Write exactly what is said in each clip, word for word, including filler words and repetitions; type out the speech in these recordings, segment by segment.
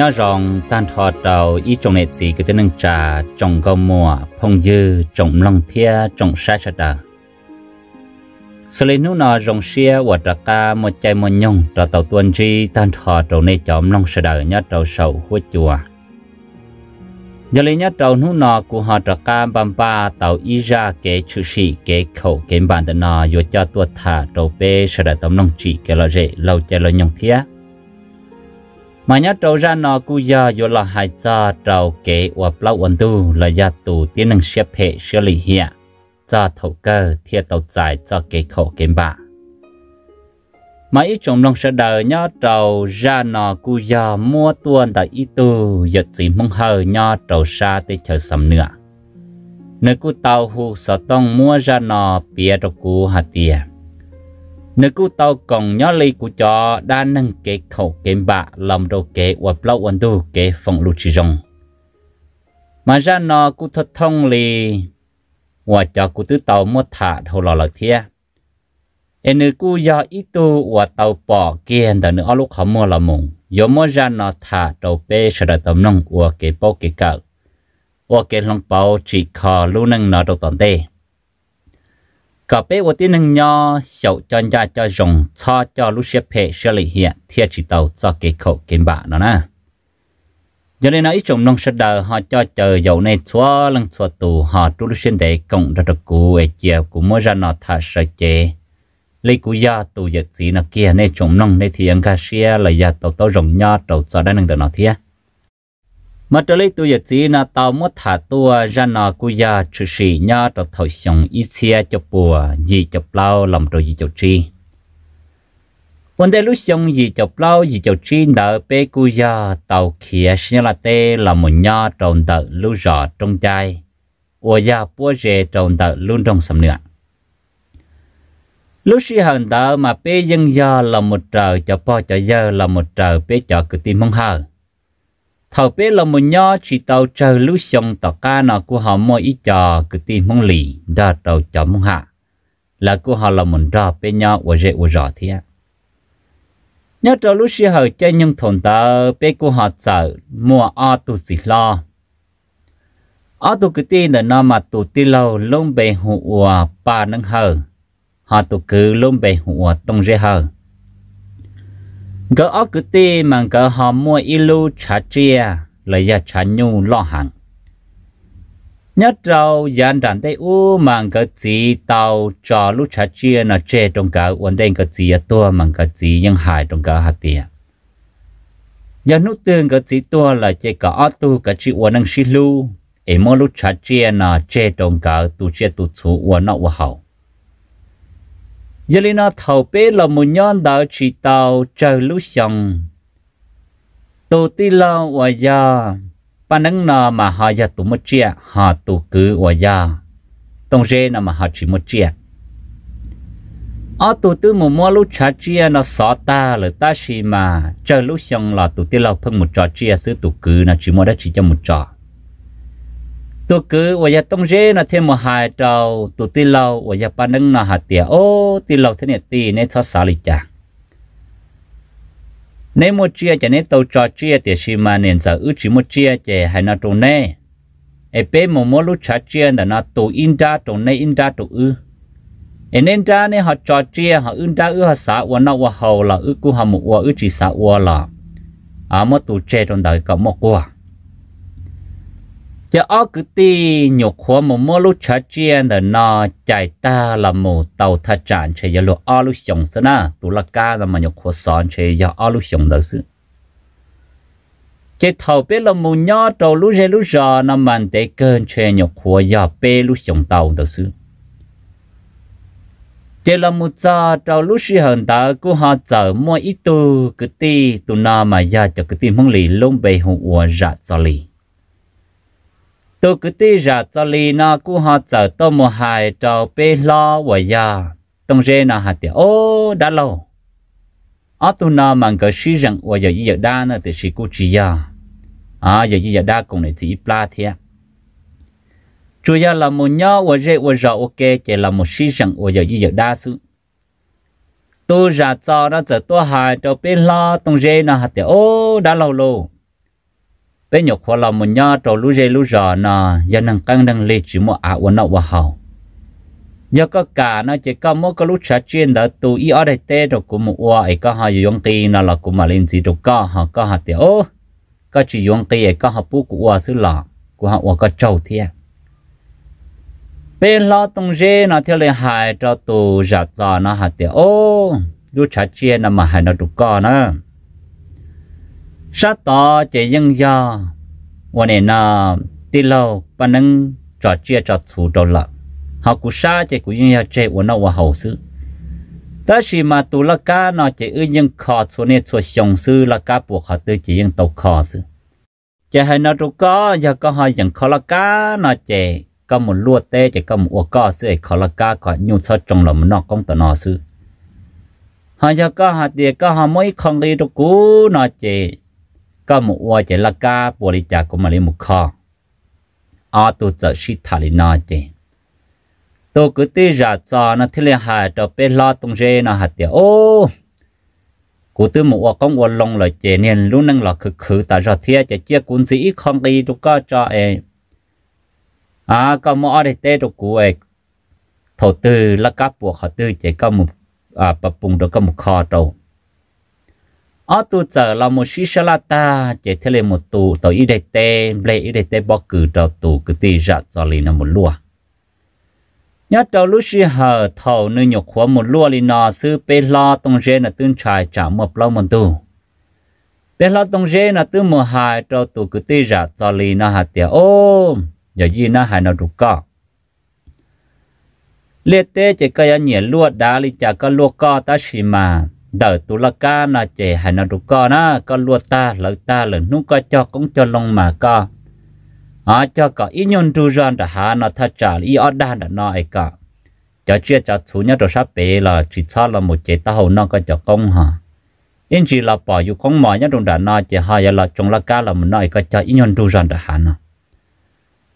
nhớ rằng tan thọ đầu ý trồng nghệ gì cứ tới nâng trà trồng gạo mùa phong dư trồng lòng thia trồng sa sa đà xử lý nô nọ rồng xia hoặc là ca một chai một nhung trò tàu tuần chi tan thọ đầu này chọn lòng sa đà nhớ trầu sầu húa chùa giờ lấy nhớ trầu nô nọ của họ trò ca băm ba tàu ý ra kẻ chữ sĩ kẻ khẩu kẻ bàn tờ nọ vừa cho tuột thả trầu bê sa đà tấm lòng chỉ kẻ lo rễ lâu chai lo nhung thia mà nhớ trâu ra nó cú giờ vô là hai giờ trâu kế và plau ổn tu là gia tù tiến năng xếp hệ xử lý hiện do thầu cơ thiệt tàu giải do kế khổ kém bạ mà ít trồng lòng sợ đời nhớ trâu ra nó cú giờ mua tuôn tại ít tu giật gì mong hờ nhớ trâu xa tới chờ sầm nữa nơi cú tàu hù sợ tông mua ra nó bia trâu cú hạt tiền nếu cú tàu còn nhớ ly của chó đã nâng cái khẩu kém bạ lòng đầu kế và lâu ẩn tu kế phòng lụt chỉ rồng mà ra nó cú thật thông lì và cho cú tứ tàu mua thả thầu lò lợt thia em nữ cú do ít tu và tàu bỏ kia từ nữa lúc họ mua là mùng do mua ra nó thả đầu bê sợ tầm nông của cái bao cái cỡ và cái lòng bao chỉ khó lưu nâng nó đầu toàn tê cả bé của tiên nương nho sầu cho nhà cho rồng cho cho lũ xếp hệ xử lý hiện thiệt chỉ tàu cho cái khẩu kiến bạ nó nè giờ đây nói trồng nông sơ đời họ cho chờ dầu này xóa lăng xóa tù họ tu lũ xuyên để cộng ra được cú ấy chiều cú mới ra nó thả sợi chế lấy cú da tù giật gì nó kia nên trồng nông nên thì anh ca xe là da tàu tàu rồng nho tàu cho đã nâng được nó thiệt mà trở lấy tôi chỉ là tao mất thả tua ra nó cú gia trừ sĩ nhá trò thổi sòng ít xe cho bùa gì cho lao lòng rồi gì cho chi vấn đề lúc sòng gì cho lao gì cho chi đỡ bé cú gia tàu kia xe là tê là một nhá tròn đỡ lưu rõ trong chai ủa gia bùa rề tròn đỡ luôn trong sầm nữa lúc xí hận đỡ mà bé dân gia là một trời cho po cho giờ là một trời bé cho cứ tin mong hờ thầu bé là một nho chỉ tàu chờ lũ sông tàu ca nọ của họ mua ít trò cứ tìm mong lì ra tàu chó mong hạ là của họ là một trò bé nho và dễ và rõ thế nhớ trò lũ xí hở chơi nhưng thồn tờ bé của họ sợ mua o tu xì lo o tu cứ tin là nó mà tu ti lâu lông bề hùa ba nâng hở họ tu cứ lông bề hùa tông dễ hở gỡ áo cứ ti mà gỡ họ mua ilu chả chia lấy ra chả nhu lo hàng nhất trâu dàn đàn tây u mà gỡ gì tàu cho lúc chả chia nó chê trong cả uốn đen gỡ gì tua mà gỡ gì nhưng hại trong cả hạt tiền giờ nút tương gỡ gì tua là chê cả áo tu cả chị uốn năng xí lu để mua lúc chả chia nó chê trong cả tu chia tu chú uốn nọ uốn hậu giờ lên nó thầu bé là một nhóm đào chỉ tàu trời lũ sông tụ ti lâu và giờ ban nắng nọ mà họ giờ tụ một chia họ tụ cứ và giờ tông rê nọ mà họ chỉ một chia ở tụ tư một mua lũ chả chia nó xóa ta là ta chỉ mà trời lũ sông là tụ ti lâu phân một trò chia xứ tụ cứ là chỉ mua đất chỉ cho một trò tôi cứ và giờ tông rễ nó thêm một hai trầu tụt ti lâu và giờ ban nâng nó hạt tiệt ô ti lâu thế này ti nên thoát xả lì chả nên một chia chả nên tàu trò chia tiệt xì mà nên giờ ước chỉ một chia chả hay nó trồng nè em bé một mối lúa chả chia là nó tụ in ra trồng nè in ra tụ ư em nên ra nên họ trò chia họ in ra ước họ xả và nó và hầu là ước của họ một và ước chỉ xả và là à một tụ tre trong đời có một quả cho áo cứ ti nhục hoa một mối lúa chả chia là nó chạy ta là một tàu thà chán chơi giờ lúa áo lúa sòng xí na tụ là cá là mà nhục hoa sòn chơi giờ áo lúa sòng đó xí chơi thầu bé là một nhát trâu lúa dê lúa giò nằm màn để cơn chơi nhục hoa giờ bé lúa sòng tàu đó xí chơi là một giờ trâu lúa xí hận ta cứ họ chở mua ít tu cứ ti tụ na mà giờ cho cứ ti mông lì lông bề hùng uo rạ cho lì tôi cứ ti ra cho li nó cú họ chở tôi một hai trâu bê lo và già tông rê nó hạt tiệt ô đã lâu ở tu nó mang cái suy rằng và giờ gì giờ đa nó thì chỉ cú chỉ già à giờ gì giờ đa cùng này chỉ pla thế chủ yếu là một nhau và rê và rọ ok chỉ là một suy rằng và giờ gì giờ đa sự tôi ra cho nó chở tôi hai trâu bê lo tông rê nó hạt tiệt ô đã lâu lâu bé nhậu khó lòng một nhọ trò lú dây lú giò nà giờ năng căng năng lê chỉ mua áo quần nọ và hậu giờ có cả nó chỉ có mỗi cái lú chả chuyên đã tù y ở đây tê rồi cũng mua oai có họ dùng kỳ nà là cũng mà lên gì đâu có họ có họ tiểu có chỉ dùng kỳ có họ bú của oai xứ lọ của họ oai có trâu thiệt bên lo tung dê nó theo lời hại cho tù giặt giò nó họ tiểu lú chả chuyên là mà hại nó đâu có nữa sát tỏ chỉ dân do và nè nà ti lâu và nâng trò chia trò thủ trò lợ họ cũng xa chỉ cũng dân do chơi của nó và hậu sư ta chỉ mà tù là cá nó chỉ ư dân khó số này số sòng sư là cá buộc họ tự chỉ dân tàu khó sư chỉ hay nó đâu có giờ có hai dân khó là cá nó chỉ có một lúa tê chỉ có một uo cỏ sư khó là cá có nhiều số trong lòng nó công tờ nó sư họ giờ có họ tiền có họ mới không đi đâu cú nó chỉ có một vài cái là cá bò đi chả cũng mà lấy một kho, ở tổ chức sĩ thali nói chứ, tôi cứ tự ra cho nó thế là hại cho bé lo tung rê nó hại tiệt, ô, cứ tự một vài con quần lông lại chứ nên luôn năng là khử khử tại ra thiệt chứ chưa cuốn sĩ không đi đâu có cho em, à có một ở đây tê đâu cú ấy, thầu tư là cá bò họ tư chỉ có một à bắp bùng đó có một kho đâu. ở tu giờ là một sĩ sala ta chỉ thế là một tù tàu y đại tê lệ y đại tê bỏ cử tàu tù cứ tì rạt giờ liền là một lúa nhớ tàu lúa sĩ hở thầu nơi nhục khóa một lúa liền nọ sư pe lo tông gen là tương trải trả một lâu một tù pe lo tông gen là tương một hai tàu tù cứ tì rạt giờ liền là hạt tiệt ôm giờ gì nó hại nó đủ cả lệ tê chỉ có nhảy lúa đá liền chả có lúa co ta chỉ mà đỡ tụ là cá nó chỉ hay nó đủ co nó có lúa ta lợn ta lợn núng coi cho cũng cho lông mà co à cho có ít nhon du rán đã há nó thắt chặt ít ở đan đã nói cả cho chia cho số nhớ đồ sáp bể là chỉ cho là một chế tao nó coi cho công hả yên chỉ là bỏ dù công mỏi nhớ đồ đã nói chỉ hay là trồng là cá là mình nói coi cho ít nhon du rán đã há nó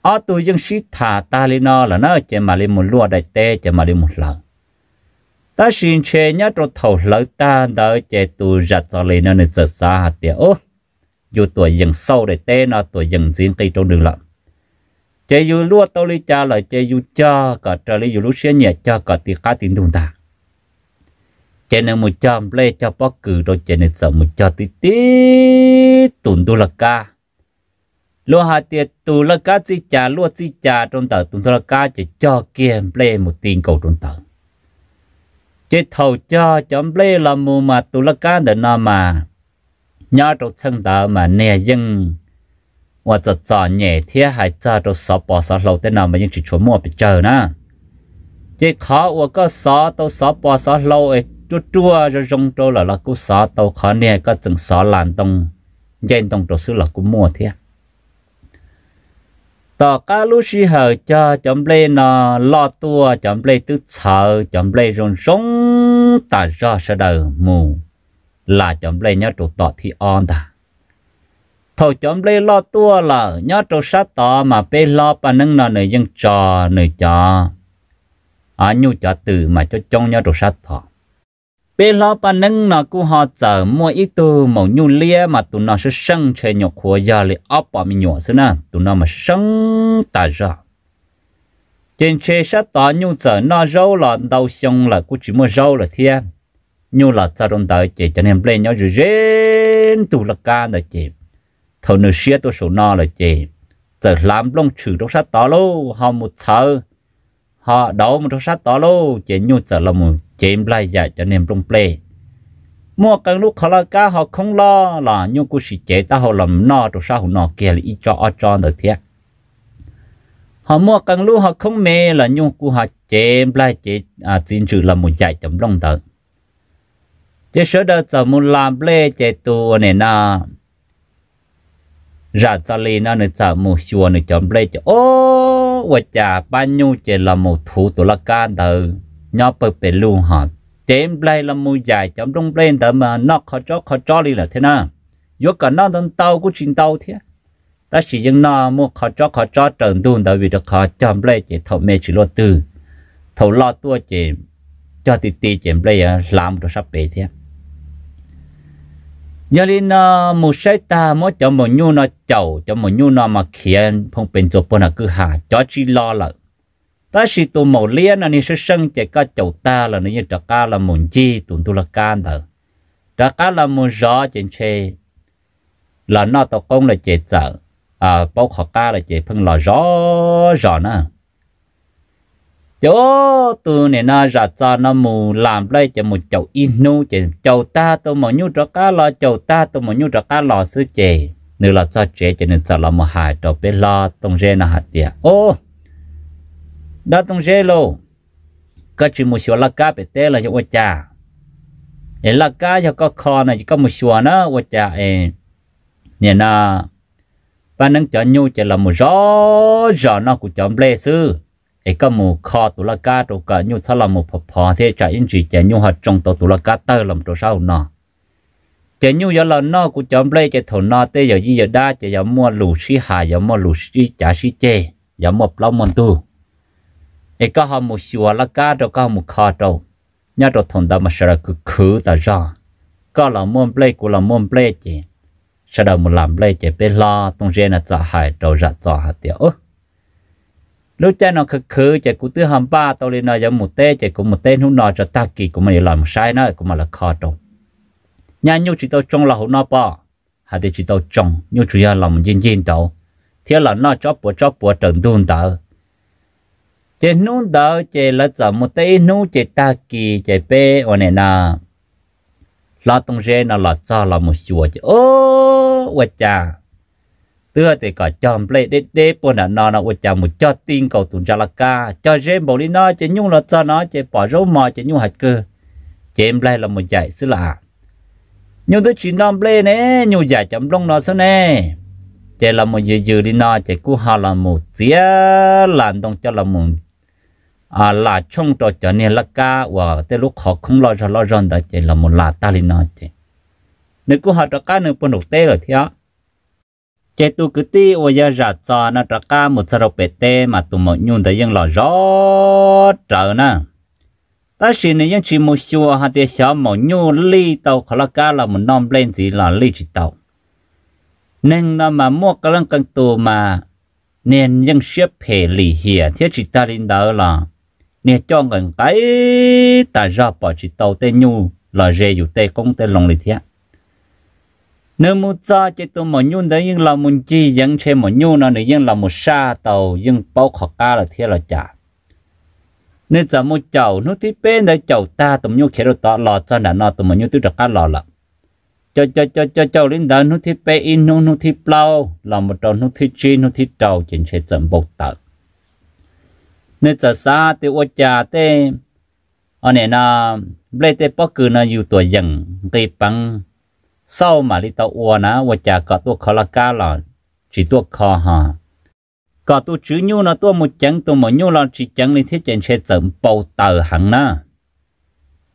ở tụ dân sĩ thả ta lên nó là nó chỉ mà lên một lúa đại tê chỉ mà lên một lợn ta xin che nhát rồi thầu lỡ ta đỡ che tù rạch rồi lên nó nứt ra hạt tiệt ố, dù tuổi dần sâu để té nó tuổi dần diễn cây trâu đường lợn, che dù lúa tao lấy cha lại che dù cho cả trời lấy dù lúa xé nhẹ cho cả tì cá tì thùng ta, che nên một trăm lê cho bóc cử rồi che nứt ra một trăm tít tít tụn tu lạc ca, lúa hạt tiệt tù lạc cá chi trà lúa chi trà trong tờ tụn tu lạc ca chỉ cho kia lê một tiền cầu trong tờ. chế thầu cho chấm lê là mù mà tụ là cá để nó mà nhớ trong thân ta mà nè dân và chợ chợ nhẹ thế hay chợ trong sáu bỏ sáu lâu thế nào mà dân chỉ chuẩn mua bị chờ nè chế khó và có sáu tàu sáu bỏ sáu lâu ấy chua chua rồi rong trôi là là cú sáu tàu khó nè có từng sáu làn tông dân tông trong xứ là cú mua thế tờ cá lú xí hở cho chấm lê nó lo tua chấm lê tứ sợ chấm lê rồn sống ta do sợ đời mù là chấm lê nhớ trụ tọt thì on ta thầu chấm lê lo tua là nhớ trụ sát tọ mà bê lo bà nâng nó nơi dân trò nơi trò ở nhu trò từ mà cho trông nhớ trụ sát tọ bê lo bà nâng nó cũng họ chờ mua ít tu màu nhu lia mà tụi nó sẽ sân chơi nhục của giờ lại ấp vào mình nhỏ xưa nè tụi nó mà sân ta ra trên chơi sát tỏ nhu giờ nó râu là đầu xong là cũng chỉ mua râu là thia nhu là sao đông tới chỉ cho nên lên nhau rồi rên tụi là ca là chị thầu nửa xia tôi số nó là chị giờ làm lông chữ trong sát tỏ luôn họ một sợ họ đấu một trong sát tỏ luôn chị nhu giờ là một chém lại giải cho nên trong play mua càng lúc họ là cá họ không lo là nhưng cũng chỉ chế ta họ làm nọ rồi sao nọ kia là ít cho ở cho được thế họ mua càng lúc họ không mê là nhưng cũng họ chém lại chế à xin chữ là một giải chấm long tử chế sửa đợt giờ muốn làm play chế tu này na ra ra lên nó giờ một chùa này chấm play chế ô vợ cha bao nhiêu chế là một thủ tụ là cá tử nó bự bền luôn họ chém play là mùi dài chấm trong play tớ mà nó khó chó khó chó đi là thế nào vô cả nó đang tàu của chuyện tàu thế ta chỉ những nó mua khó chó khó chó trần tuôn tại vì được khó chấm play chỉ thầu mê chỉ lo từ thầu lo tua chỉ cho tì tì chém play làm được sắp về thế giờ đi nó một sai ta mới cho một nhu nó chầu cho một nhu nó mà khiến phong bên chỗ bên là cứ hạ cho chi lo là ta chỉ tụ một liên là nên sẽ sân chạy ca chầu ta là nên trả ca là một chi tụ tụ là can thở trả ca là một gió trên xe là nó tao công là chạy sợ à bao khó ca là chạy phân là gió gió nữa chỗ từ này nó ra cho nó mù làm đây cho một chậu inu chỉ chậu ta tôi mà nhu cho cá lo chậu ta tôi mà nhu cho cá lo sứ chè nữa là cho chè cho nên sợ là một hại cho bé lo tông rê nó hạt tiệt ô đã tông rê luôn có chỉ một số là cá bể té là cho vợ cha để là cá cho có kho này chỉ có một số nữa vợ cha em nè nó và nâng cho nhu chỉ là một rõ rõ nó cũng chọn bể sứ ấy có một kho tủ la cá đồ cả nhu sao làm một phò phò thế chạy yên chỉ chạy nhu hạt trong tổ tủ la cá tơ làm đồ sao nọ chạy nhu giờ là nọ của chọn play chạy thổ nọ tê giờ gì giờ đa chạy giờ mua lù xí hà giờ mua lù xí chả xí chê giờ mua lau mòn tu ấy có họ một xùa la cá đồ có một kho đồ nhớ đồ thổ ta mà sợ cứ khứ ta ra có là mua play của là mua play chạy sau đó một làm play chạy bên lo tung gen là giả hại đồ giả giả hạt tiệt lúc cha nó khử chạy cũng tứ hầm ba tao lên nói giống một té chạy cũng một té hú nọ cho ta kỳ cũng mày làm một sai nó cũng mà là khó trồng nhà nhu chỉ tao trồng là hú nọ bỏ hay thì chỉ tao trồng nhu chủ yếu làm yên yên tao thế là nó chóp búa chóp búa trồng đun tao chạy nung tao chạy là giờ một té nung chạy ta kỳ chạy bé ở này nà lo tung rê nó là cho là một chùa chạy ô quạt cha tựa thì có chọn play đế đế bọn nó nó nó chọn một cho tin cầu tụn cho là ca cho gen bảo đi nó chỉ nhung là cho nó chỉ bỏ râu mò chỉ nhung hạt cơ chỉ em play là một giải xứ lạ nhung tới chỉ non play nè nhung giải chậm long nó xứ nè chỉ là một dừa dừa đi nó chỉ cú hào là một dĩa làm đông cho là một à là trong trò chơi này là ca và tới lúc họ không lo cho lo rón đó chỉ là một là ta đi nó chỉ nếu cú hào trò cá nếu bọn đục tê rồi thì á chạy tu cứ ti ôi giờ ra cho nó trả ca một sợi bẹt tê mà tụi mọi nhung thấy vẫn là rõ trở nè ta xin này vẫn chỉ một xua hạt tiệt xóa mọi nhung ly tàu khờ là cá là một non lên gì là ly chỉ tàu nên nó mà mua cái lăng căng tù mà nên vẫn xếp hệ lì hìa thiết chỉ ta đến đó là nên cho gần cái ta ra bỏ chỉ tàu tê nhung là dễ dụ tê cũng tê lòng lì thiết nếu muốn cho chế tụ mọi nhung đấy nhưng là muốn chi dân trên mọi nhung nó này nhưng là một sa tàu nhưng bao khó ca là thế là trả nên giờ một chậu nước tí bên để chậu ta tụm nhung chế độ tọt lò cho nên nó tụm mọi nhung tự đặt cá lò là cho cho cho cho chậu đến đó nước tí bên in nước nước tí plau là một đầu nước tí chi nước tí trầu trên chế tận bột tợ nên giờ sa tiêu ô trà tê ở này là lấy tê bao cừ là nhiều tuổi dần tê bằng sau mà đi tàu ua ná và chả có tua khó là cá là chỉ tua khó hả có tua chữ nhu nó tua một chén tua một nhu là chỉ chén lên thế trên xe dẫm bầu tờ hẳn ná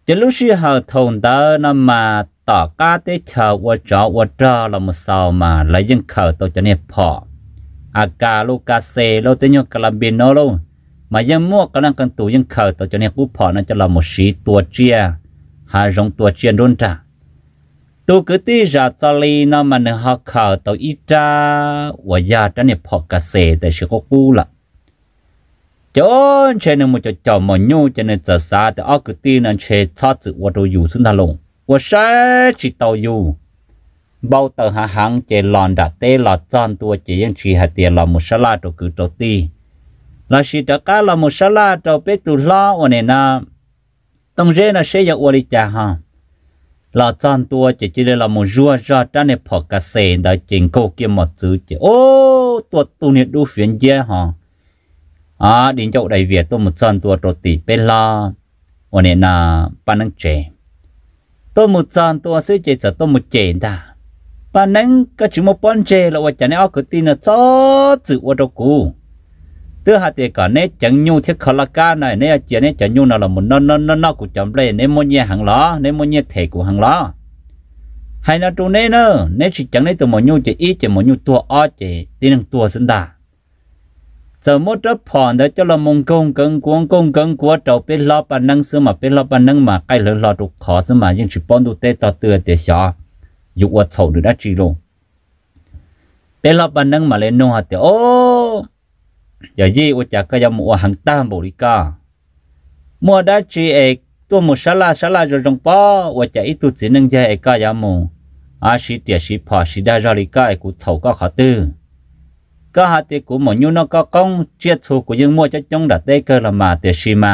chứ lúc xưa hờ thôn đó nó mà tỏ cá tế chờ và chó và trò là một sao mà lấy dân khờ tàu cho nên phỏ à cà lô cà xê lô tế nhu cà làm biên nó luôn mà dân mua cà năng cân tù dân khờ tàu cho nên phú phỏ nó cho là một sĩ tua chia hà rong tua chia đôn trả tôi cứ tí ra cho li nó mà nó học khờ tàu ít ra và gia trả nếp họ cà xê tại sự có cú là chỗ chơi nên một trò trò mà nhu cho nên giờ xa thì ở cứ tí nó chơi thoát sự và đồ dù xuống thà lùng và sẽ chỉ tàu dù bao tờ hạ hàng chơi lòn đã tê lọt tròn tua chỉ những chỉ hạt tiền là một sala đồ cứ đầu ti là chỉ trả cá là một sala đầu bé tù lo và này na tông rê nó sẽ giàu đi cha ha là chọn tua chỉ chỉ là một rùa ra trên này phở cà xê đã chỉnh câu kia một chữ chỉ ô tua tu này đủ xuyên dễ hả à đến chỗ đại việt tôi một chọn tua trộn tỉ bê la ở này là ban nắng trẻ tôi một chọn tua sẽ chỉ sợ tôi một trẻ ta ban nắng các chú một con trẻ là vợ chồng này cứ tin là cho chữ vợ đâu cũ thứ hai thì cả nét chẳng nhu thiết khờ là ca này nét chỉ nét chẳng nhu nào là một non non non non của chấm lên nét môn nhẹ hàng ló nét môn nhẹ thể của hàng ló hay là trụ nét nữa nét chỉ chẳng nét từ một nhu chỉ ít chỉ một nhu tua o chỉ tin rằng tua sinh đà giờ một lớp phòn để cho là mông công cứng cuống công cứng của trâu bên lóp bàn năng xưa mà bên lóp bàn năng mà cái lửa lò đục khó xưa mà nhưng chỉ bón đục tê tọt tựa để xóa อยู่วัดเสาดูได้จีโร่เป็นรอบบันนั่งมาเล่นน้องหัดเดียวโอ้อย่ายี่ว่าจะก็ยังมัวหังตามบริการมัวได้จีเอกตัวมุสลาสลาจะจงป้อว่าจะอีตุจีนึงใจเอกก็ยังมัวอาชีเดียชีพอาชีได้จาริกาเอกุเสาก็ขัดตื้อก็หัดเดียวกูหมอนยูนก็กงเจียทูกูยังมัวจะจงดัดได้ก็ละมาเดียชีมา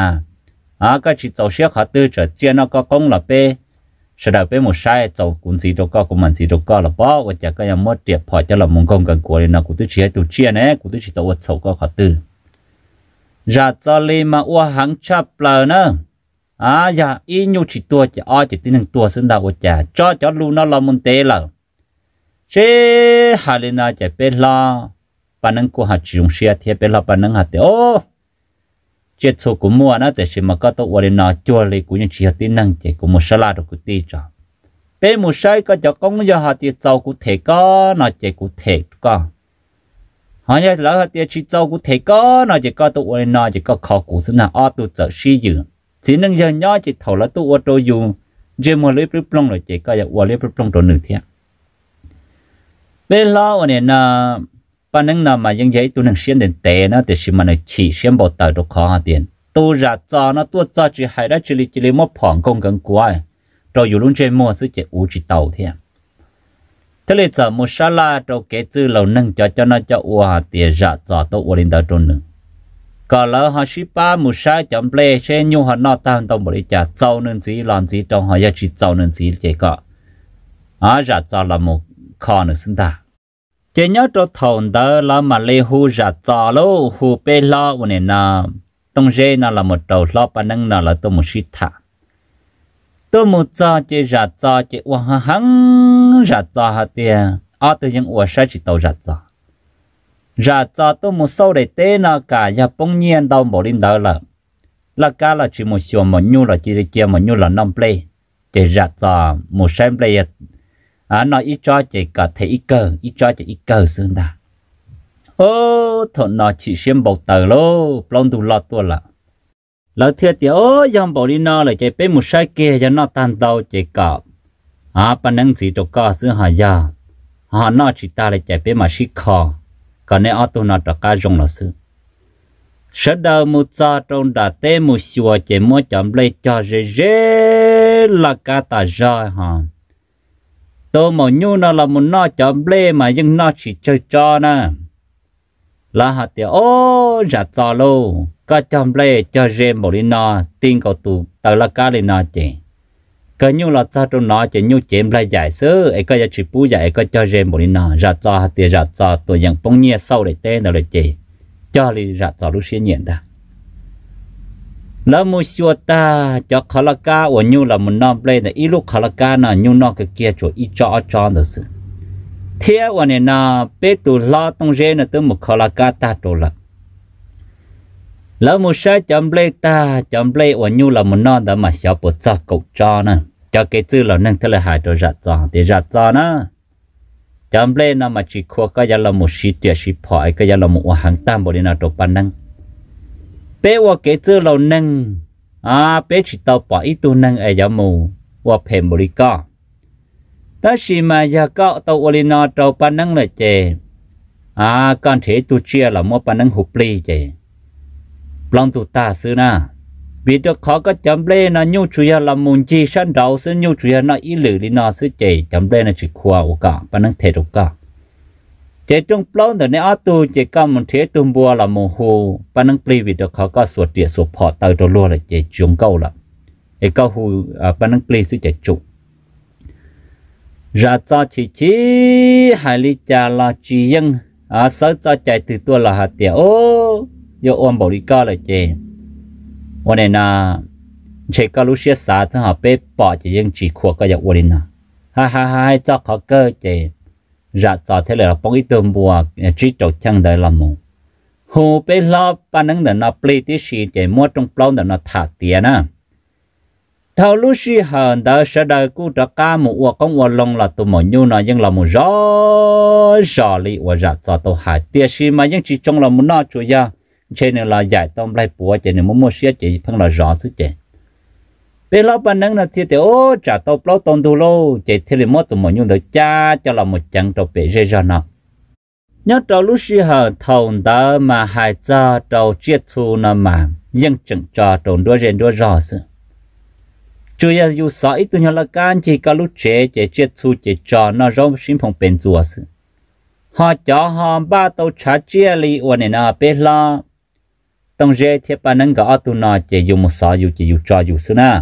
อาก็ชีเจ้าเชี่ยขัดตื้อจะเจียนก็กงละเป้แสดงเป็นหมดใช่เจ้ากุนสีตัวก็กุมันสีตัวก็ละป้อว่าจะก็ยังมดเดียบพอจะละมงคลกันกลัวเลยนะกูตื้อเชี่ยตัวเชี่ยนะกูตื้อชีตัวเสาก็ขัดตื้ออย่าจะเลยมาอ้วหังชับเปล่านะอ่าอย่าอีนูชีตัวจะอ้อจิตที่หนึ่งตัวซึ่งดาวจะจ้อจ้อลูน่าละมุนเตล่ะเชื่อฮาเลน่าจะเป็นล่ะปานังกูหัดจุงเชียเทียเป็นล่ะปานังหัดเตอเจ็ดสุกุมัวนะแต่สิมาก็ต้องวันนี้นะจ้วเลยกูยังเชียที่หนึ่งเจกูมุสลาดกูตีจ้ะเป็นมุสัยก็จะก้องยาหัดเจ้ากูเทก็นะเจกูเทก็หายแล้วหัดเจ้าชีเจ้ากูเทก็นะเจก็ต้องวันนี้นะเจก็ขอกูซึ่งน่ะอ้อตัวเจ้าชี้ยืนสินั่งยันย่อจิตเท่าละตัวโตอยู่เจมัวเล็บริบลงเลยเจก็อยากวัวเล็บริบลงตัวหนึ่งเทียเวลาวันนี้นะปานังนามายังยัยตัวหนึ่งเสียนเด่นเตะนะแต่สิมันขี่เสียนเบาตาดอกคอเตียนตัวจัดจอนะตัวจอจีหายได้จิลิจิลิมอผ่องกงกังกวยเราอยู่รุ่นเจมัวซึ่งเจอูจิเต่าเทียทะเลจอมุสลาเราเกจื้อเราหนึ่งจอจอนะจอวัวเตียจัดจอตัววัวลินดาตัวหนึ่งก็แล้วหาชิป้ามุชายจำเปลเชนยูหันนอตานต้องบริจาคเจ้าหนึ่งสีหลอนสีตรงหายชิเจ้าหนึ่งสีเจก็อาจัดจอละมุคอหนึ่งสินตาเจนยอดถอนเดอละมาเลหูจัดจอโลหูเปลอวันนี้นะต้องเจน่าละมุดตัวล้อปนังน่าละตัวมุชิตาตัวมุจาเจจัดจอเจวะหังจัดจอหัดเดียอาตัวยังอวดใช้จิตตัวจัดจอจัดจอตัวมุสาวได้เต้นกายาปงเงียนดาวบรินดาวละละกาละชิมุชยมยูละจิริเจียมยูละน้ำเปลเจจัดจอมุเซมเปลอ่านอีจอเจกัดเทอีเกอร์อีจอเจอีเกอร์ซึ่งตาโอ้ถนอชิเสียมบอกเตอโลปลงดูลอตัวละแล้วเทียเจโอ้ยอมบรินอเลยเจเป็นมุสายเกียยันนอตันดาวเจกัดอ่าปนังสีตกก็ซึ่งหายาหานอชิตาเลยเจเป็นมาชิคอก็ในอตุนาตะการจงละซึ่งเสดามุจาตรงดาเตมุชัวเจมัวจำเลยจอเจเจละกาตาจอยฮะตัวหมอนูน่ะละมุนน่าจำเลยมายังน่าชิเจจอนะละหัดเดียวโอ้จัดจอโลก็จำเลยจอเจมบริโนติงกับตูตะละกาลินาเจก็นูละจาตรงน่าเจนูเจมเลยใหญ่ซื้อไอ้ก็จะชิปูใหญ่ก็จอเจมบริโนจัดจอหัดเดียวจัดจอตัวยังปงเงียเศร้าเลยเต้นเลยเจจอลีจัดจอรู้เสียเงียนตาแล้วมุชวตาจอคาลกาวันยูละมุนนอเปลนอีลูกคาลกาน่ะยูนอกเกียจอีจอจอนเดซึเทียวันเนี่ยนะเปตุลาตรงเจนะตัวมุคาลกาตาตัวละแล้วมุชาจำเปลตาจำเปลวันยูละมุนนอเดมาเสียปวดจอกจอนะจอเกจื้อเรานั่งทะเลหายตัวจัดจอเดี๋ยวจัดจอนะจำเปลนะมาจิคัวก็ยังละมุชิเตียชิพอยก็ยังละมุหังตามบริณาตัวปานังเป้ว่าเกจื้อเราหนึ่งอ่าเป้ชิตเอาปล่อยตัวหนึ่งไอ้ยามูว่าเพมบริก้าแต่ชิมายาก็ตัวอลินอตัวปานังเลยเจอ่าก่อนเทตัวเชียร์เรามัวปานังหุบปลีเจปลองตัวตาซื้อหน้าวิธีเขาก็จำเล่นยูชุยละมุนจีชั้นดาวซึ่งยูชุยน่ะอีหลือลินอซื้อเจจำเล่นจิคัวโอกาปานังเทโอกาเจจงปล้นแต่ในอตูเจก้ามันเทตุมบัวละโมโหปานังปลีวิดเขาก็สวดเดียสวดพอเตอตัวรัวเลยเจจงเก้าละไอ้เก้าหูปานังปลีซึ่งจะจุราจาชิชิหายลิจาลาจียังอาเสจใจตือตัวละหัดเดียโอ้ยอมบริก้าเลยเจวันนี้นะเจก้ารู้เสียสาจะหาเป๊ะปอจะยังจีขวก็อยากวันนี้นะฮ่าฮ่าฮ่าเจ้าเขาเก้อเจจัดจอเทเลเราป้องอีตัวบัวจีจดช่างได้ละมูหูไปรอบปานังเดินนับปลีที่สีเจมัวตรงปล้องเดินนับถากเตียนะเท่าลูกชีเหินเดินเสด็จกูตะกาหมู่อ้วกของอ้วกลงละตัวหมอนูน่ะยังละมูจอจอลีว่าจัดจอตัวหายเตียสีมายังจีจงละมูน่าจุยาเช่นเราใหญ่ต้องไล่ปัวเจนมั่วเสียเจพังละจอสุดเจ bây lâu ban nắng là thiệt ô trả tàu lâu tồn đủ lâu chạy thế liền mất tụi mọi nhung đầu cha cho là một chẳng trâu bể dây ra nọ nhớ trâu lúc xưa hở thầu đó mà hai cha trâu chết thu nọ mà dân chẳng trò trồn đua rèn đua rò sự chủ yếu dù sỏi tụi nhỏ là can chỉ cả lúc trẻ chạy chết thu chạy trò nó rong xin phòng bền rùa sự họ cho họ ba tàu trả chia li uẩn này nọ bây lâu tông rễ thiệp ban nắng gõ tụi nó chạy dù một sỏi dù chạy dù trò dù sự nè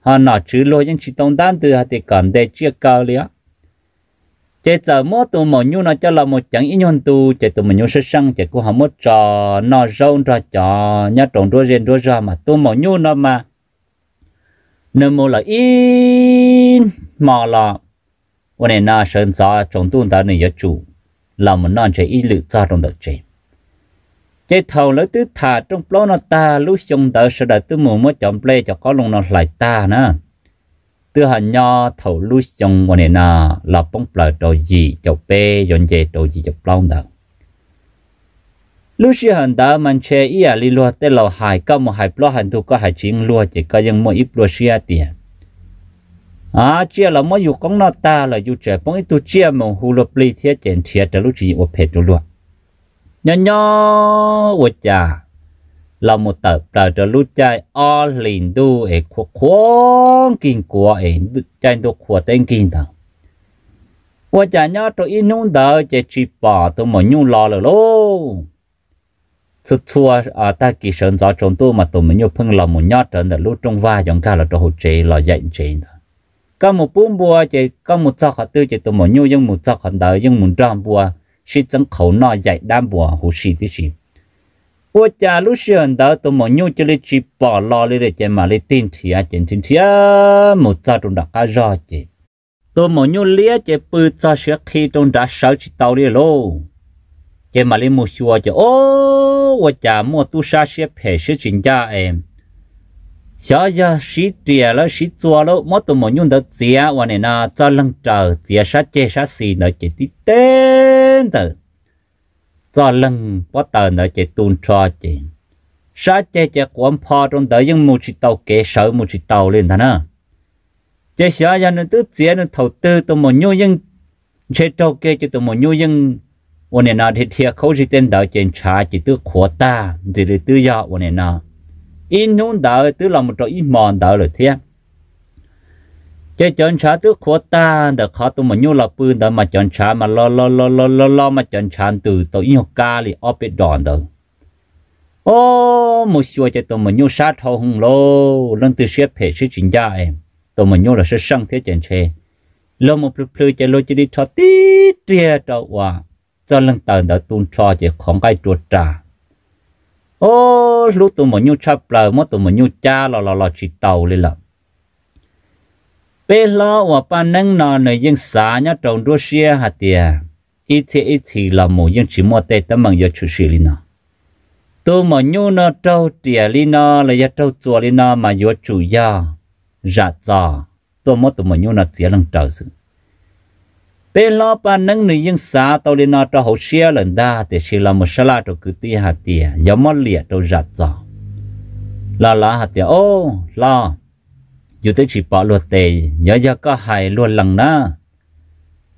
họ nọ chữ lôi những chỉ tông đan từ hạt thì còn để chia cao liá chế giờ mỗi tụ một nhu nó cho là một chẳng ít nhon tu chế tụ một nhu sơ sang chế của họ một trò nọ râu trò trò nhát trồng đua rên đua rò mà tụ một nhu nó mà nên mua là in mò lọ hôm nay nọ sơn gió trồng tu ta này giờ chủ là một non chế ít lự cho trồng được chế chế thầu lấy tứ thả trong plo nó ta lúc dùng tờ sơ đợi tứ mù mới chọn play cho có lông nó lại ta nữa tứ hành nho thầu lúc dùng vào này nè là bóng play đồ gì cho pe dọn dẹp đồ gì cho plo đó lúc xưa hành tờ mình chơi ý à li lúa tới lầu hải có một hải plo hành thu có hải chiến lúa chỉ có những mỗi ít lúa xia tiền à chia là mỗi vụ con nó ta là vụ chơi bóng ít tu chia một hồ lô play thiết chèn chia từ lúc chỉ một pet lúa nhỏ nhỏ vợ cha là một tập trở trở lũ trai o lìn đu ế khuôn khuôn kinh của ế trai đu khuôn tên kinh thằng vợ cha nhỏ tôi yên nông đỡ chạy trị bỏ tôi mở nhung lo lỡ lô xuất xua ở ta kỳ sơn gió trốn tôi mà tôi mở nhung phân là một nhỏ trở lũ trong vai dòng ca là trò hồ chế là dạy chế có một bún bùa chạy có một sao khả tư chạy tôi mở nhung nhưng một sao khả đỡ nhưng một trăm bùa chỉ chẳng khẩu nọ dạy đam bùa hồ sĩ tí sĩ. Ủa chà lúc xuyên đó tôi mong nhu cho lý trí bỏ lo lý để chạy mà lý tin thịa chạy tin thịa một giờ trong đó cá rõ chạy. Tôi mong nhu lý chạy bư cho xưa khi trong đó sáu chỉ tàu lý lô. Chạy mà lý mù xua chạy ô ủa chà mùa tu xa xếp hệ xếp chính cha em. Xóa giờ xí trìa lỡ xí chua lỡ mô tôi mong nhu đó dìa và này nà cho lăng trở dìa xa chê xa xì nở chạy tí tê do lần bắt tờ nợ chạy tuôn cho chị sát chạy chạy của ông pha trong đời những một chiếc tàu kế sở một chiếc tàu lên thằng à chạy xóa ra nên tứ chia nên thầu tư tụi một nhu dân chạy trâu kia cho tụi một nhu dân ôn này nào thì thiệt khấu gì tên đợi trên trả chỉ tứ khổ ta chỉ để tứ do ôn này nào in nôn đợi tứ là một trò in mòn đợi rồi thiệt chế chọn chá tứ khó ta đợt khó tụi mình nhô là bươn đợt mà chọn chá mà lo lo lo lo lo lo mà chọn chá từ tụi nhô ca li óp bẹt đòn đợt ô một xua chế tụi mình nhô sát thâu hùng lô lần từ xếp hệ xếp chính gia em tụi mình nhô là sẽ sang thế chèn chê lô một pleu pleu chế lô chế đi cho tí tia đợt hòa cho lần tờ đợt tuôn cho chế khoảng cái chuột trà ô lúc tụi mình nhô chắp lờ mất tụi mình nhô cha lò lò lò chỉ tàu lên lận bây lo và ban nắng nọ nơi dân xã nhá trồng đua xe hạt tiề ít thì ít thì là một dân chỉ mua tê tấm bằng do chủ sĩ linh nọ tôi mà nhu nọ trâu tiề linh nọ là do trâu chùa linh nọ mà do chủ gia rạ giò tôi mất tôi mà nhu nọ tiề lần trở sự bây lo ban nắng nơi dân xã tôi linh nọ trâu hậu xe lần đa thì chỉ là một sá la trâu cứ tiề hạt tiề giống mót liệt trâu rạ giò là là hạt tiề ô lo dù tới chỉ bỏ luật tề nhớ ra có hai luật lần nữa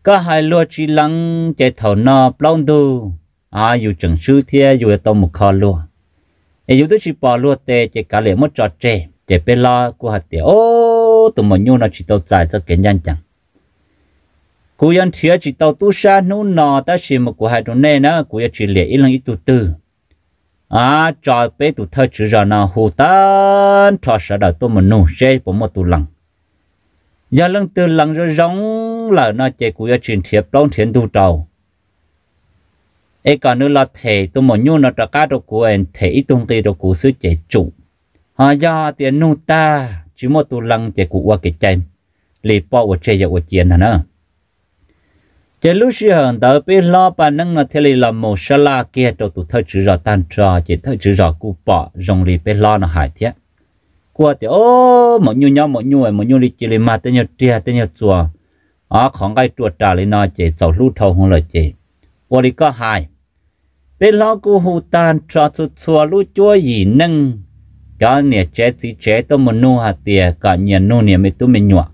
có hai luật chỉ lần chạy thầu nọ plong du à dù chẳng sư thiê dù tao một kho luôn ấy dù tới chỉ bỏ luật tề chạy cả lệ mất trò trẻ chạy bên lo của hạt tiệt ô tụi mình nhu nó chỉ tao giải cho kiến nhân chẳng cú nhân thiê chỉ tao tu sa nô nọ ta chỉ một của hai tuần này nữa cú chỉ lệ ít lần ít tu tư à trời bé tụi thơ chữ giờ nào hồ tan thọ sợ đời tôi mình nụ chơi của một tụi lần giờ lần từ lần rồi giống là nó chơi của truyền thiệp đón thiện tu trầu ấy còn nữa là thề tôi mình nhu nó trả cá đồ của em thề ít tung tì đồ của xứ chạy chủ họ do tiền nụ ta chỉ một tụi lần chơi của qua cái chơi lì po của chơi giờ của chiến thằng nữa chế lúc xưa đỡ biết lo bản năng là thế này là một sá la kia cho tụi thợ chữ rò tan trò chỉ thợ chữ rò cụ bỏ rồng lì biết lo nó hại thế qua thì ô một nhu nhau một nhu một nhu lì chỉ lì mà tên nhau tre tên nhau chùa ó khoảng cái chùa trà lì nó chỉ sầu lú thầu không lời chỉ qua lì có hại biết lo cụ hù tan trò chùa lú chúa gì nâng cho nè chế chỉ chế tôi muốn nuôi hạt tiền cả nhà nuôi nè mình tôi mình nhọ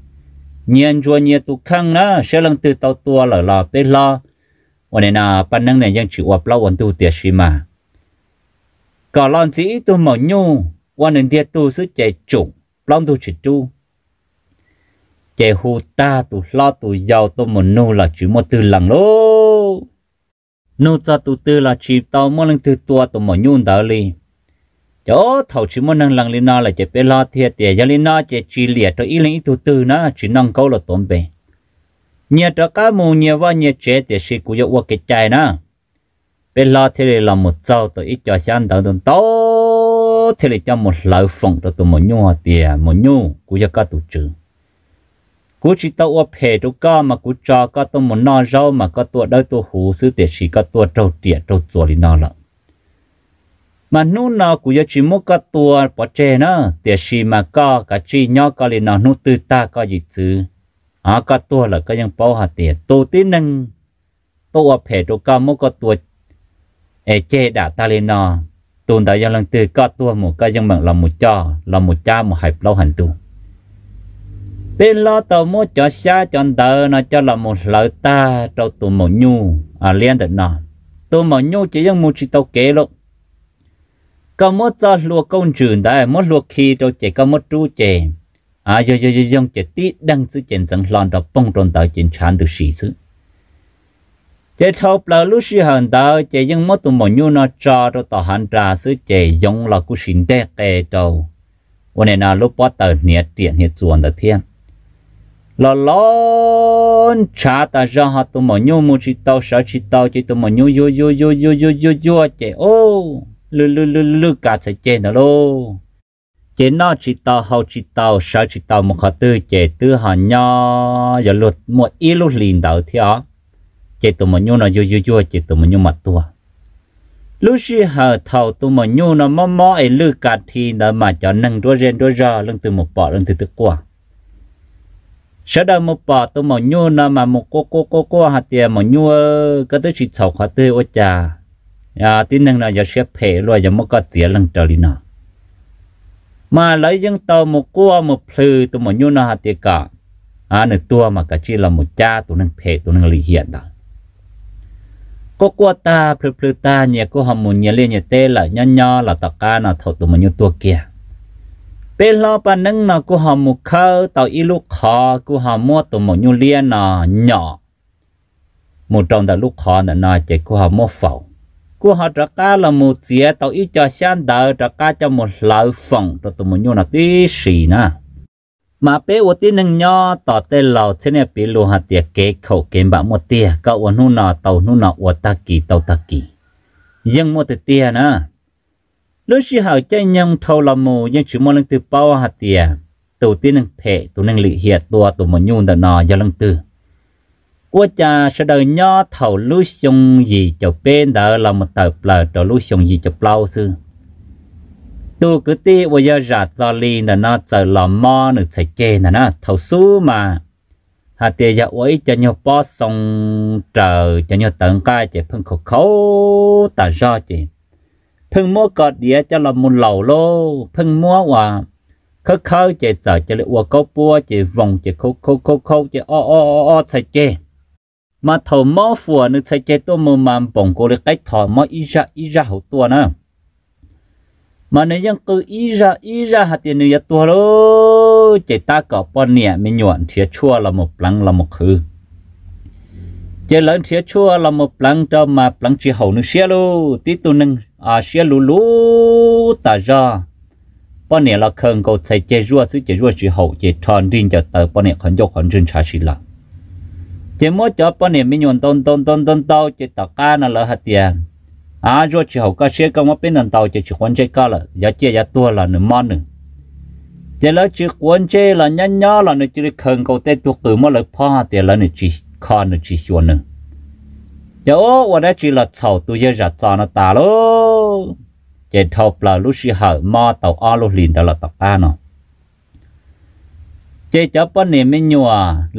nhiên chua nhiên tôi khăng đó sẽ lần từ tàu tua lở lò bê loวันนี้นะปันนั่งเนี่ยยังจิวับเล่าวันตู้เตียชิมาก่อนลอนจีตัวหมอนูวันนึงเดียตู้ซื้อใจจุกลอนตู้จิจูใจหูตาตู้ล้อตู้ยาวตัวหมอนูละจิมอตื้อหลังโลนูจะตู้ตื้อละจิตเอามันลังตื้อตัวตัวหมอนูเดาลีจ้าเท่าจิมอนังหลังลีน่าละจะไปล้อเทียเตียยาลีน่าจะจีเหลียตัวอีหลังอีตู้ตื้อนะจินั่งเกาละตัวเปเนี่ยตะก้ามูเนี่ยว่าเนี่ยเจ๊แต่สิกูยกว่าเกจใจนะเป็นลาเทเลลาหมดเจ้าตัวอีจอชันดาวตนโตเทเลจำหมดหลายฟงตัวตัวหมดยัวเตียหมดยูกูยกก้าตัวจืดกูจิตตัวเพลตัวก้ามากูจอก้าตัวหมดนอเจ้ามาก้าตัวได้ตัวหูซื้อแต่สิก้าตัวเจ้าเตียเจ้าตัวลีนอละมันนู่นนะกูยกจิมุก้าตัวปอเจนะแต่สิมาก้ากะจีนอกาลีนอนู่นตื่นตาก็ยิ่งซื้อหากตัวละก็ยังเป้าหาเตียตัวที่หนึ่งตัวเพดตัวกามก็ตัวเอเจดาตาเลนอตูนแต่ยังลังตือก็ตัวหมูก็ยังเหมือนลำหมูจ่อลำหมูจ้าหมูหายเปล่าหันตูเป็นล้อตัวหมูจ่อชาจอนเตอร์นะจะลำหมูเหลาตาเจ้าตัวหมูยูอ่ะเลี้ยนแต่นอตัวหมูยูจะยังหมูชิโตเกลกก็หมูจ่อลัวก้นจืดได้หมูลัวขี้เจ้าเจก็หมูจู้เจอาโยโยโยยงเจตีดังซื้อเจนสังหลอนเราป้องตนต่อเจนชานตุสีซื้อเจทบเราลุชิหันดาวเจยังมัดตุ่มยูนอจอเราต่อหันราซื้อเจยงเรากุศินเตะเกเจ้าวันนี้นาลูกป้าเตอร์เนี่ยเตียนเนี่ยจวนตะเทียนเราล้นชาตาจอหัดตุ่มยูมูชิโตสาวชิโตเจตุ่มยูโยโยโยโยโยโยโยเจโอ้ลือลือลือลือกาเสเจนะโลเจนอจิตตาเฮาจิตตาชาจิตตามขตื้อเจตื้อหันยออย่าหลุดหมดอีลุลินดาวเถอะเจตุมยุนอยู่อยู่ๆเจตุมยุมัดตัวลูชิหาเท่าตุมยุนมะมอไอลือกาทีนมาจอนั่งตัวเรนตัวจอลังตึมปอลังตึตึกว่าชะดามปอตุมยุนมาหมกโกโกโกหาเตียมยุก็ตื้อจิตเฒ่าขตื้อว่าจาอ่าตินึงน่ะอย่าเสียเพลวยอย่ามก็เสียลังตอลินามาเลยยังเตาหมกกัวหมกพลือตัวหมอยูนาฮาติกะอันหนึ่งตัวมากระจีเราหมดจ้าตัวนึงเพลตัวนึงลีเหียดดังก็กัวตาพลือพลือตาเนี่ยก็หอมมุนเนี่ยเลี้ยเนี่ยเตะละย่อนย่อละตะกาหน้าเท่าตัวหมอยูตัวเกียเป็นล้อปานึงหน้าก็หอมมุกเข้าเตาอีลูกคอก็หอมมัวตัวหมอยูเลี้ยหน้าหน่อหมดตรงแต่ลูกคอแต่หน้าเจ็บก็หอมมัวเฝ้ากูหาตะกาละมูเสียต่ออีจอชันเดอตะกาจะหมดหลายฝั่งตัวตัวมันอยู่นาทีสี่นะมาเป้อที่หนึ่งย่อต่อเต้นเราเช่นเนี่ยปีลูหาเตียเกะเขาเกมบะหมดเตียก็อวนู่นน่ะเต่านู่นน่ะอวตะกีเต่าตะกียังหมดเตียนะลูกชิหาใจยังเท่าละมูยังชิมอลังตือเป้าหาเตียตัวที่หนึ่งเพะตัวหนึ่งหลีเหียตัวตัวมันอยู่แต่นอยาลังตือกูจะเสดย่อเท่าลุชงยีจะเป็นเดอเรามาเติบเปล่าต่อลุชงยีจะเปล่าซื้อตัวกุฏิวิญญาจารีน่ะน่าจะหล่อมอหนึ่งใส่เจน่ะนะเท่าสู้มาหาเตียไว้จะโยป้อส่งเจอจะโยตังกายจะเพิ่งเขาเขาตาจอจีเพิ่งมัวกอดเดียจะหล่อมุนเหล่าโลเพิ่งมัวว่าเขาเขาเจเจจะเรียกว่าเขาปัวเจวงเจเขาเขาเขาเขาเจอ้ออ้ออ้อใส่เจมาเถาหม้อฝัวนึกใส่เจตัวมือมันป่งกูเลยไก่ถอดหม้ออีจ้าอีจ้าหัวตัวนะมันเนี่ยยังกูอีจ้าอีจ้าหัดเดียนเนี่ยตัวโลเจตาเกาะปอนเนี่ยไม่หย่อนเทียชั่วละหมดปลังละหมดคือเจริญเทียชั่วละหมดปลังจะมาปลังจีหัวนึกเชี่ยลูตีตัวนึงอาเชี่ยลูลูตาจ้าปอนเนี่ยเราเคิงกูใส่เจรัวซื้อเจรัวจีหัวเจทอนดินจะเตอปอนเนี่ยขนยกขนจุนชาชิละเจมว่าจอปนเนี่ยไม่ยนต้นต้นต้นต้นเตาเจตากานั่นเหรอฮะเตียอาจจะเขาก็เชื่อกันว่าเป็นต้นเตาเจชิควันเจก็เลยยาเจียตัวละหนึ่งมอหนึ่งเจแล้วชิควันเจละยันย่อละหนึ่งจิริเคิงเขาเตะตัวตื่นมาเลยพ่อเตียละหนึ่งจีคอนหนึ่งจีชวนหนึ่งเจ้าวันนั้นจิละเฉาตัวเยอะจัดจานตาโลเจทบปลาลุชิหะมอเตาอ้อลุลินตลอดตากาเนาะเจ้าจับปนเนี่ยไม่หนัว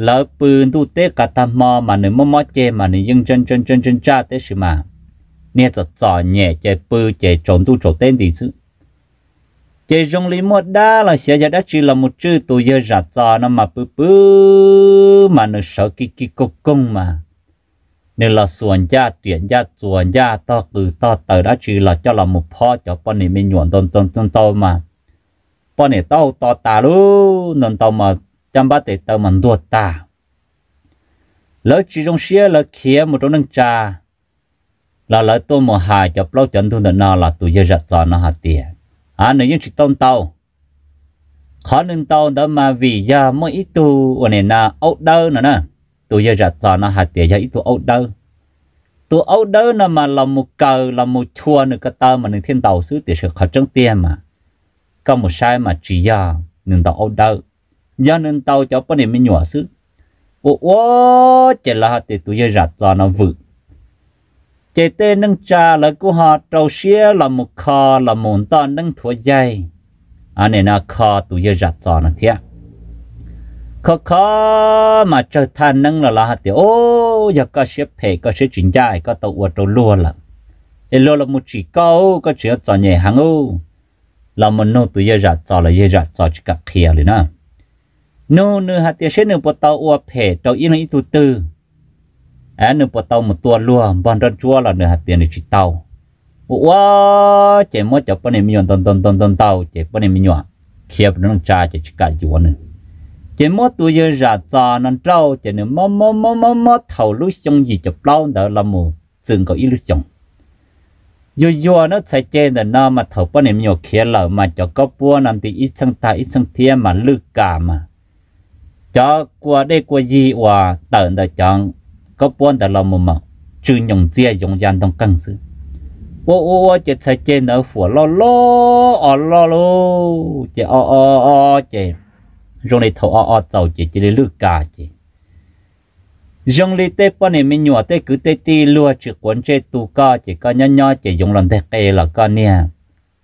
แล้วปืนตู้เตะกระทำมอมาหนึ่งมอมอเจมาหนึ่งยังจนจนจนจนจ้าเตะสิมาเนี่ยจะจ่อเนี่ยเจ้าปืนเจ้าจนตู้โจเต้นดีซึ่งเ chế rong lý một đá là sẽ giờ đã chỉ là một chữ tù giờ giả trò nó mà bự bự mà nó sợ kí kí cục cung mà nên là xuồng gia chuyển gia xuồng gia to từ to từ đã chỉ là cho là một pho cho con này mình nhuận tôn tôn tôn to mà con này to to ta luôn nên to mà chăm bát để tao mình đua ta lỡ chỉ trong xe lỡ kia một đống nâng trà là lỡ tôi một hài chọc lâu chấn thương nào là tù giờ giả trò nó hạt tiền à nếu như chỉ tông tàu khó nên tàu đó mà vì giờ mỗi ít tu này là ấu đơ nữa nè tôi giờ rạch nó hạt tiền giờ ít tu ấu đơ tu ấu đơ là mà là một cờ là một chua nữa cái tàu mà nên thiên tàu xứ thì sẽ khó trắng tiền mà có một sai mà chỉ giờ nên tàu ấu đơ giờ nên tàu cho bọn này mới nhỏ xứ ủa chỉ là hạt tiền tôi giờ rạch nó vự chế tên nâng trà là của họ trâu xía là một kho là mồn to nâng thua dây anh này là kho tụi giờ giặt giò nó thế kho kho mà trở thành nâng là là hạt tiêu ô giờ có xếp phe có xếp chuyển dài có tàu uất trâu lúa là lúa là một chỉ câu có chứa giò nhẹ hàng u là một nô tụi giờ giặt giò là giờ giặt giò chỉ cặp kia rồi nè nô nửa hạt tiêu xếp nửa bộ tàu uất phe tàu yên là ít tụi tư anh nửa bộ tàu một tua lúa bọn đơn chua là nửa hạt tiền để chỉ tàu ủa chạy mất chập bên này mình nhọn tòn tòn tòn tòn tàu chạy bên này mình nhọn khiếp nó đang tra chạy cả chỗ nữa chạy mất tôi giờ ra trò nó trâu chạy nữa mò mò mò mò mò thầu lúa trồng gì chập lâu đỡ là mù dừng có ít lúa trồng vừa vừa nó chạy trên là nó mà thầu bên này mình nhọn khía lở mà cho có búa làm thì ít sang ta ít sang thiên mà lư cả mà cho qua đây qua gì hòa tận là chọn có búa đỡ là mù mà trừ nhộng dê nhộng gian trong căng xứ ô ô ô chết sai chết nó phủa lo lo o lo lo chết o o o chết rong này thầu o o tàu chết chết lưỡi cá chết rong này tép con này mình nhọ tép cứ tép ti lúa chữ quấn chết tu cá chết cá nhon nhon chết dùng làm tép cây là cá nè